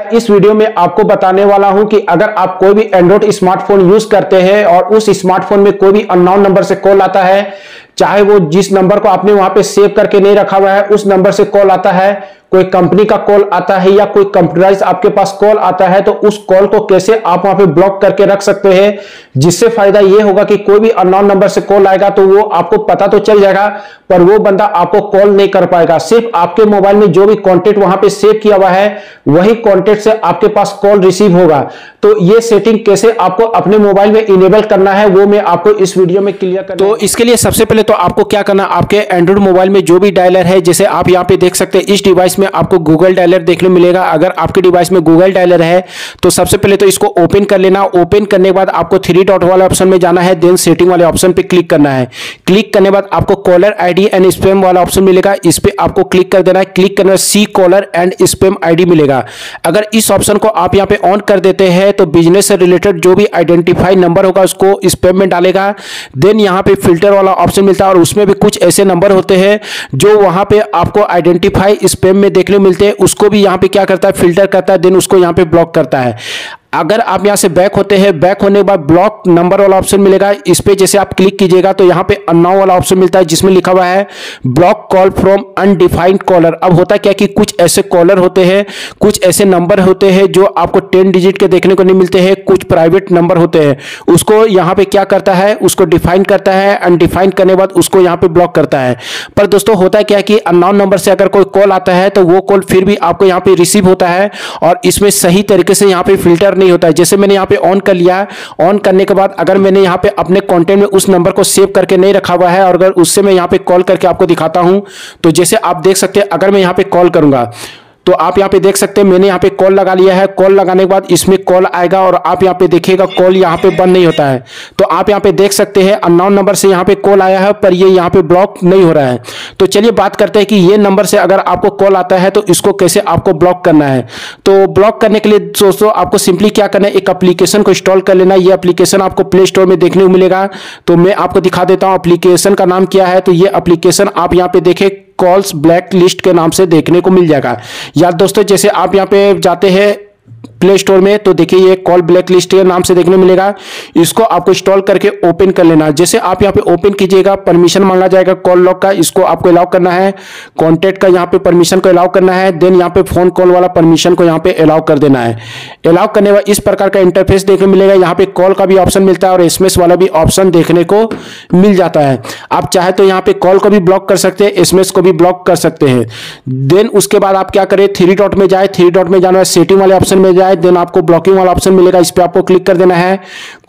मैं इस वीडियो में आपको बताने वाला हूं कि अगर आप कोई भी एंड्रॉइड स्मार्टफोन यूज करते हैं और उस स्मार्टफोन में कोई भी अननोन नंबर से कॉल आता है, चाहे वो जिस नंबर को आपने वहां पे सेव करके नहीं रखा हुआ है उस नंबर से कॉल आता है, कोई कंपनी का कॉल आता है या कोई कंप्यूटराइज आपके पास कॉल आता है, तो उस कॉल को कैसे आप वहां पे ब्लॉक करके रख सकते हैं, जिससे फायदा यह होगा कि कोई भी अननोन नंबर से कॉल आएगा तो वो आपको पता तो चल जाएगा पर वो बंदा आपको कॉल नहीं कर पाएगा। सिर्फ आपके मोबाइल में जो भी कॉन्टेक्ट वहां पे सेव किया हुआ है वही कॉन्टेक्ट से आपके पास कॉल रिसीव होगा। तो ये सेटिंग कैसे आपको अपने मोबाइल में इनेबल करना है वो मैं आपको इस वीडियो में क्लियर कर। तो इसके लिए सबसे पहले तो आपको क्या करना, आपके एंड्रॉइड मोबाइल में जो भी डायलर है, जैसे आप यहाँ पे देख सकते हैं इस डिवाइस में आपको गूगल डायलर देखने मिलेगा। अगर आपके डिवाइस में गूगल डायलर है तो सबसे पहले तो इसको ओपन कर लेना। ओपन करने के बाद आपको थ्री डॉट वाले ऑप्शन में जाना है, देन सेटिंग वाले ऑप्शन पे क्लिक करना है। क्लिक करने के बाद आपको कॉलर आईडी एंड स्पैम वाला ऑप्शन मिलेगा, इस पे आपको क्लिक कर देना है। क्लिक करने सी कॉलर एंड स्पैम आईडी मिलेगा। अगर इस ऑप्शन को आप यहाँ पे ऑन कर देते हैं तो बिजनेस से रिलेटेड जो भी आइडेंटिफाई नंबर होगा उसको स्पैम में डालेगा। देन यहाँ पे फिल्टर वाला ऑप्शन मिलता है और उसमें भी कुछ ऐसे नंबर होते हैं जो वहां पे आपको आइडेंटिफाई स्पैम में देखने मिलते हैं, उसको भी यहाँ पे क्या करता है, फिल्टर करता है, देन उसको यहाँ पे ब्लॉक करता है। अगर आप यहाँ से बैक होते हैं, बैक होने के बाद ब्लॉक नंबर वाला ऑप्शन मिलेगा, इस पे जैसे आप क्लिक कीजिएगा तो यहाँ पे अननोन वाला ऑप्शन मिलता है जिसमें लिखा हुआ है block call from undefined caller. अब होता क्या कि कुछ ऐसे कॉलर होते हैं, कुछ ऐसे नंबर होते हैं जो आपको 10 डिजिट के देखने को नहीं मिलते हैं, कुछ प्राइवेट नंबर होते हैं, उसको यहाँ पे क्या करता है, उसको डिफाइन करता है। अनडिफाइन करने के बाद उसको यहाँ पे ब्लॉक करता है। पर दोस्तों होता क्या कि अननोन नंबर से अगर कोई कॉल आता है तो वो कॉल फिर भी आपको यहाँ पे रिसीव होता है और इसमें सही तरीके से यहाँ पे फिल्टर नहीं होता है। जैसे मैंने यहाँ पे ऑन कर लिया है, ऑन करने के बाद अगर मैंने यहाँ पे अपने कंटेंट में उस नंबर को सेव करके नहीं रखा हुआ है और अगर उससे मैं यहाँ पे कॉल करके आपको दिखाता हूं तो जैसे आप देख सकते हैं, अगर मैं यहाँ पे कॉल करूंगा तो आप यहाँ पे देख सकते हैं मैंने यहाँ पे कॉल लगा लिया है। कॉल लगाने के बाद इसमें कॉल आएगा और आप यहाँ पे देखिएगा कॉल यहाँ पे बंद नहीं होता है। तो आप यहाँ पे देख सकते हैं अननोन नंबर से यहाँ पे कॉल आया है पर ये यहाँ पे ब्लॉक नहीं हो रहा है। तो चलिए बात करते हैं कि ये नंबर से अगर आपको कॉल आता है तो इसको कैसे आपको ब्लॉक करना है। तो ब्लॉक करने के लिए दोस्तों आपको सिंपली क्या करना है, एक एप्लीकेशन को इंस्टॉल कर लेना। ये एप्लीकेशन आपको प्ले स्टोर में देखने को मिलेगा, तो मैं आपको दिखा देता हूँ एप्लीकेशन का नाम क्या है। तो ये एप्लीकेशन आप यहाँ पे देखें कॉल्स ब्लैकलिस्ट के नाम से देखने को मिल जाएगा। या दोस्तों जैसे आप यहाँ पे जाते हैं प्ले स्टोर में तो देखिए ये कॉल ब्लैकलिस्ट के नाम से देखने मिलेगा, इसको आपको इंस्टॉल करके ओपन कर लेना। जैसे आप यहाँ पे ओपन कीजिएगा परमिशन मांगा जाएगा कॉल लॉक का, इसको आपको अलाउ करना है। कॉन्टेक्ट का यहाँ पे परमिशन को अलाउ करना है। देन यहाँ पे फोन कॉल वाला परमिशन को यहाँ पे अलाउ कर देना है। अलाउ करने वाला इस प्रकार का इंटरफेस देखने मिलेगा। यहाँ पे कॉल का भी ऑप्शन मिलता है और एसएमएस वाला भी ऑप्शन देखने को मिल जाता है। आप चाहे तो यहाँ पे कॉल को भी ब्लॉक कर सकते हैं, एसएमएस को भी ब्लॉक कर सकते हैं। देन उसके बाद आप क्या करें, थ्री डॉट में जाए, थ्री डॉट में जाना है सेटिंग वाले ऑप्शन में जाए, देन आपको ब्लॉकिंग वाला ऑप्शन मिलेगा, इस पे आपको क्लिक कर देना है।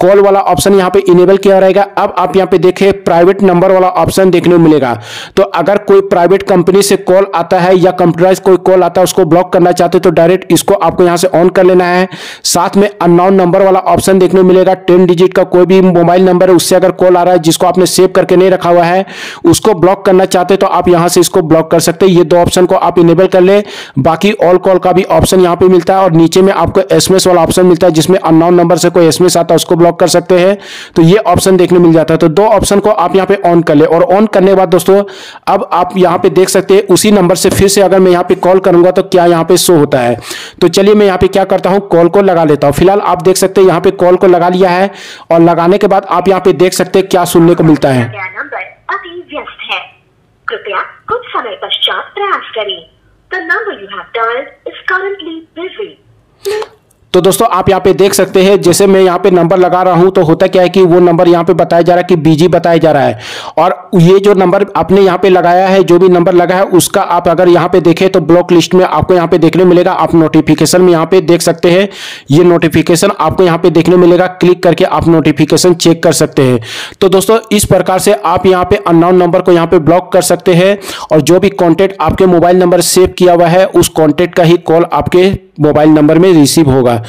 कॉल वाला ऑप्शन यहाँ पे इनेबल किया रहेगा। अब आप यहाँ पे देखें प्राइवेट नंबर वाला ऑप्शन देखने को मिलेगा। तो अगर कोई प्राइवेट कंपनी से कॉल आता है या कंप्यूटराइज कोई कॉल आता है उसको ब्लॉक करना चाहते तो डायरेक्ट इसको आपको यहाँ से ऑन कर लेना है। साथ में अननोन नंबर वाला ऑप्शन देखने को मिलेगा। 10 डिजिट का कोई भी मोबाइल नंबर है उससे अगर कॉल आ रहा है जिसको आपने सेव करके नहीं रखा हुआ है उसको ब्लॉक करना चाहते तो आप यहाँ से इसको ब्लॉक कर सकते हैं। ये दो ऑप्शन को आप इनेबल कर ले, बाकी ऑल कॉल का भी ऑप्शन यहाँ पे मिलता है और नीचे में आपको एसएमएस वाला ऑप्शन मिलता है जिसमें अननोन नंबर से कोई एसएमएस आता है उसको ब्लॉक कर सकते हैं। तो ये ऑप्शन देखने मिल जाता है। तो दो ऑप्शन को आप यहाँ पे ऑन कर ले और ऑन करने के बाद दोस्तों अब आप यहाँ पे देख सकते हैं उसी नंबर से फिर से अगर मैं यहाँ पे कॉल करूंगा तो क्या यहाँ पे शो होता है। तो चलिए मैं यहाँ पे क्या करता हूँ, कॉल को लगा लेता हूँ। फिलहाल आप देख सकते हैं यहाँ पे कॉल को लगा लिया है और लगाने के बाद आप यहाँ पे देख सकते हैं क्या सुनने को मिलता है। कृपया कुछ समय पश्चात प्रयास करें। The number you have dialed is currently busy. तो दोस्तों आप यहाँ पे देख सकते हैं जैसे मैं यहाँ पे नंबर लगा रहा हूँ तो होता क्या है कि वो नंबर यहाँ पे बताया जा रहा है कि बिजी बताया जा रहा है। और ये जो नंबर आपने यहाँ पे लगाया है, जो भी नंबर लगा है उसका आप अगर यहाँ पे देखें तो ब्लॉक लिस्ट में आपको यहाँ पे देखने मिलेगा। आप नोटिफिकेशन में यहाँ पे देख सकते हैं, ये नोटिफिकेशन आपको यहाँ पे देखने मिलेगा। क्लिक करके आप नोटिफिकेशन चेक कर सकते हैं। तो दोस्तों इस प्रकार से आप यहाँ पे अननोन नंबर को यहाँ पे ब्लॉक कर सकते हैं और जो भी कॉन्टेक्ट आपके मोबाइल नंबर सेव किया हुआ है उस कॉन्टेक्ट का ही कॉल आपके मोबाइल नंबर में रिसीव होगा।